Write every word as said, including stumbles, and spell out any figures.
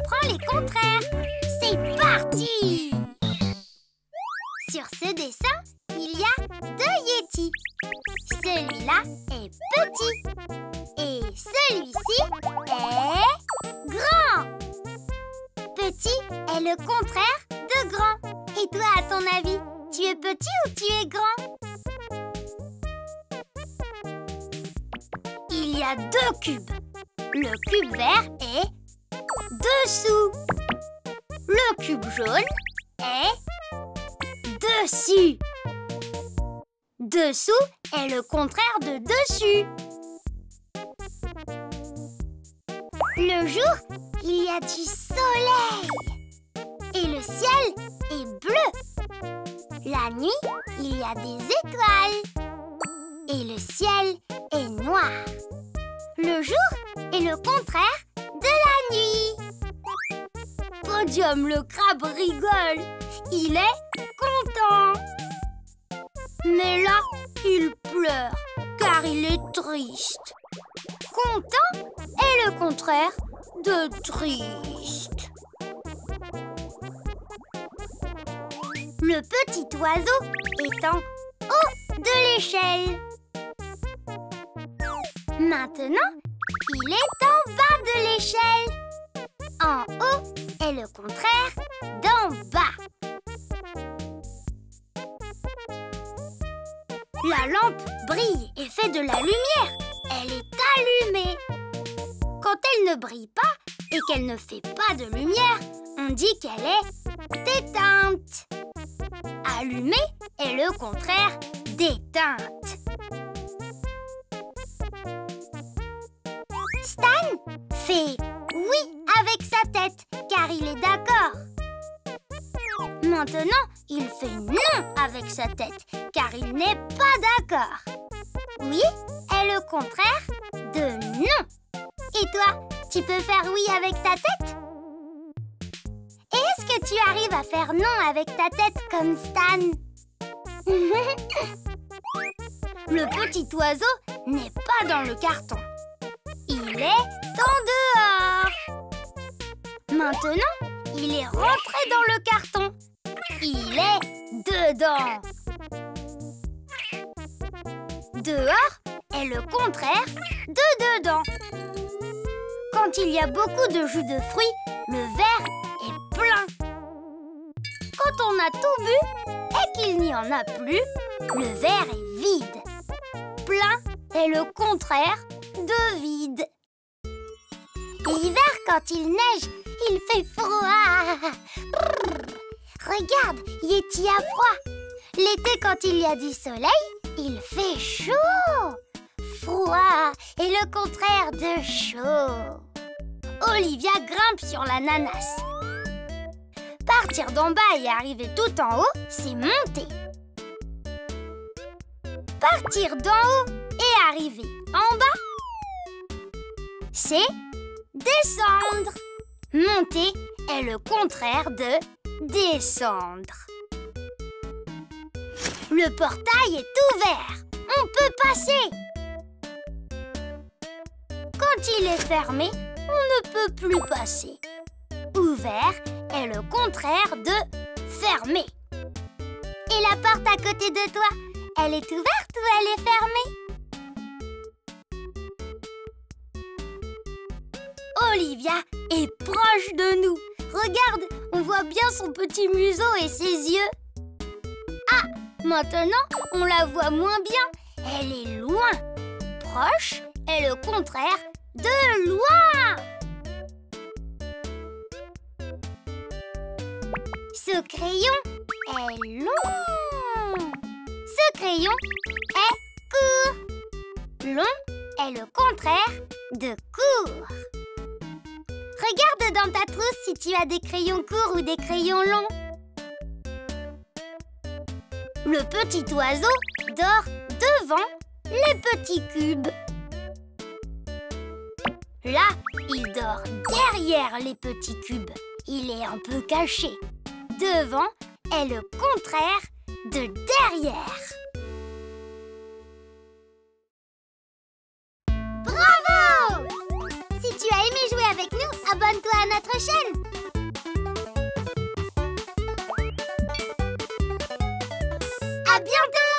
apprend les contraires. C'est parti! Sur ce dessin, il y a deux Yétis. Celui-là est petit et celui-ci est grand. Petit est le contraire de grand. Et toi, à ton avis, tu es petit ou tu es grand? Il y a deux cubes. Le cube vert est dessous. Le cube jaune est dessus. Dessous est le contraire de dessus. Le jour, il y a du soleil. Et le ciel est bleu. La nuit, il y a des étoiles. Et le ciel est noir. Le jour est le contraire de la nuit. Podium, le crabe rigole. Il est content. Mais là, il pleure, car il est triste. Content est le contraire de triste. Le petit oiseau est en haut de l'échelle. Maintenant, il est en bas de l'échelle. En haut est le contraire d'en bas. La lampe brille et fait de la lumière. Elle est allumée. Quand elle ne brille pas et qu'elle ne fait pas de lumière, on dit qu'elle est éteinte. Allumée est le contraire d'éteinte. Stan fait oui avec sa tête, car il est d'accord. Maintenant, il fait non avec sa tête, car il n'est pas d'accord. Oui est le contraire de non. Et toi, tu peux faire oui avec ta tête? Et est-ce que tu arrives à faire non avec ta tête comme Stan? Le petit oiseau n'est pas dans le carton. Il est en dehors. Maintenant, il est rentré dans le carton. Il est dedans. Dehors est le contraire de dedans. Quand il y a beaucoup de jus de fruits, le verre est plein. Quand on a tout bu et qu'il n'y en a plus, le verre est vide. Plein est le contraire de vide. L'hiver, quand il neige, il fait froid. Regarde, Yéti a froid. L'été, quand il y a du soleil, il fait chaud. Froid est le contraire de chaud. Olivia grimpe sur l'ananas. Partir d'en bas et arriver tout en haut, c'est monter. Partir d'en haut et arriver en bas, c'est descendre. Monter est le contraire de descendre. Le portail est ouvert. On peut passer. Quand il est fermé, on ne peut plus passer. Ouvert est le contraire de fermé. Et la porte à côté de toi, elle est ouverte ou elle est fermée? Olivia est proche de nous. Regarde, on voit bien son petit museau et ses yeux. Ah, maintenant, on la voit moins bien. Elle est loin. Proche est le contraire de loin. Ce crayon est long. Ce crayon est court. Long est le contraire de court. Regarde dans ta trousse si tu as des crayons courts ou des crayons longs. Le petit oiseau dort devant les petits cubes. Là, il dort derrière les petits cubes. Il est un peu caché. Devant est le contraire de derrière. Bravo! Si tu as aimé jouer avec nous, abonne-toi à notre notre chaîne. À bientôt.